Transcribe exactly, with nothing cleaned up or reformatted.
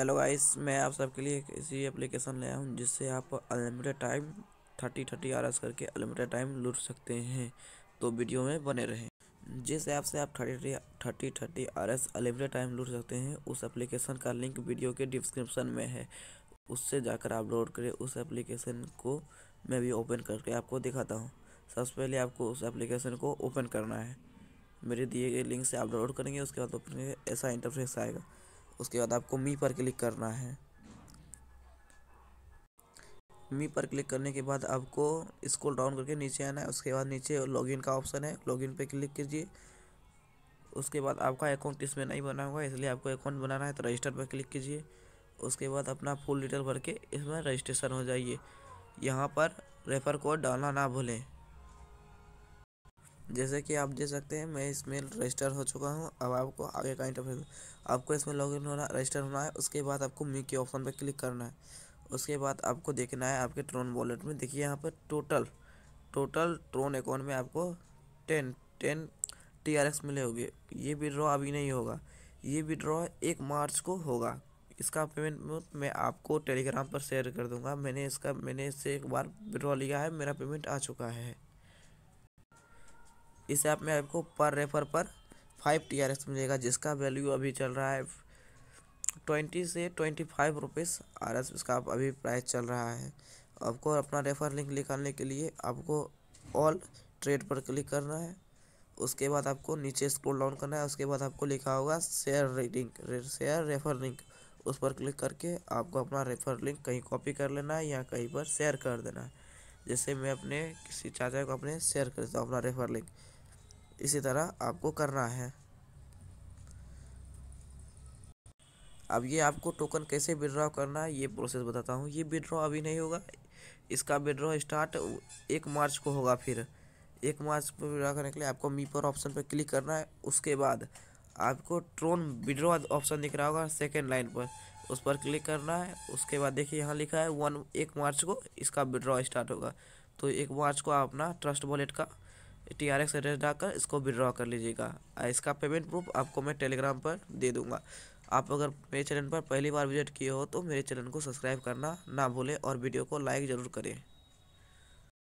Hello guys, मैं आप सबके लिए ऐसी एप्लीकेशन ले आया हूँ जिससे आप unlimited time thirty thirty hours करके अनलिमिटेड टाइम लूट सकते हैं। तो वीडियो में बने रहें। जिस ऐप से आप thirty thirty thirty hours unlimited time लूट सकते हैं, उस एप्लीकेशन का लिंक वीडियो के डिस्क्रिप्शन में है। उससे जाकर आप डाउनलोड करें। उस एप्लीकेशन को मैं भी ओपन करके आपको दिखाता हूँ। सबसे पहले आपको उस एप्लीकेशन को ओपन करना है। मेरे दिए गए लिंक से आप डाउनलोड करेंगे। उसके बाद ओपन करेंगे, ऐसा इंटरफेस आएगा। उसके बाद आपको मी पर क्लिक करना है। मी पर क्लिक करने के बाद आपको स्क्रॉल डाउन करके नीचे आना है। उसके बाद नीचे लॉगिन का ऑप्शन है, लॉगिन पे क्लिक कीजिए। उसके बाद आपका अकाउंट इसमें नहीं बना हुआ, इसलिए आपको अकाउंट बनाना है, तो रजिस्टर पर क्लिक कीजिए। उसके बाद अपना फुल डिटेल भर के इसमें रजिस्ट्रेशन हो जाइए। यहाँ पर रेफर कोड डालना ना भूलें। जैसे कि आप देख सकते हैं, मैं इसमें रजिस्टर हो चुका हूं। अब आपको आगे का इंटरफेस, आपको इसमें लॉगिन होना, रजिस्टर होना है। उसके बाद आपको मी के ऑप्शन पर क्लिक करना है। उसके बाद आपको देखना है आपके ट्रोन वॉलेट में। देखिए यहाँ पर टोटल टोटल ट्रोन अकाउंट में आपको ten ten T R X मिले होंगे। ये विड्रॉ अभी नहीं होगा, ये विड्रॉ एक मार्च को होगा। इसका पेमेंट मैं आपको टेलीग्राम पर शेयर कर दूँगा। मैंने इसका मैंने इससे एक बार विड्रॉ लिया है, मेरा पेमेंट आ चुका है। इस ऐप में आपको पर रेफर पर फाइव टी आर एक्स मिलेगा, जिसका वैल्यू अभी चल रहा है ट्वेंटी से twenty five rupees R S इसका अभी प्राइस चल रहा है। आपको अपना रेफर लिंक निकालने के लिए आपको ऑल ट्रेड पर क्लिक करना है। उसके बाद आपको नीचे स्क्रॉल डाउन करना है। उसके बाद आपको लिखा होगा share link, share refer link, उस पर क्लिक करके आपको अपना रेफर लिंक कहीं कॉपी कर लेना है या कहीं पर शेयर कर देना है। जैसे मैं अपने किसी चाचा को अपने शेयर कर देता हूँ अपना रेफर लिंक। इसी तरह आपको करना है। अब ये आपको टोकन कैसे विड्रॉ करना है ये प्रोसेस बताता हूँ। ये विड्रॉ अभी नहीं होगा, इसका विड्रॉ स्टार्ट एक मार्च को होगा। फिर एक मार्च को विड्रॉ करने के लिए आपको मी पर ऑप्शन पर क्लिक करना है। उसके बाद आपको ट्रोन विड्रॉ ऑप्शन दिख रहा होगा सेकेंड लाइन पर, उस पर क्लिक करना है। उसके बाद देखिए यहाँ लिखा है वन एक मार्च को इसका विड्रॉ स्टार्ट होगा। तो एक मार्च को आप अपना ट्रस्ट वॉलेट का टी आर एक्स एड्रेस डालकर इसको विड्रॉ कर लीजिएगा। इसका पेमेंट प्रूफ आपको मैं टेलीग्राम पर दे दूंगा। आप अगर मेरे चैनल पर पहली बार विजिट किए हो तो मेरे चैनल को सब्सक्राइब करना ना भूलें और वीडियो को लाइक ज़रूर करें।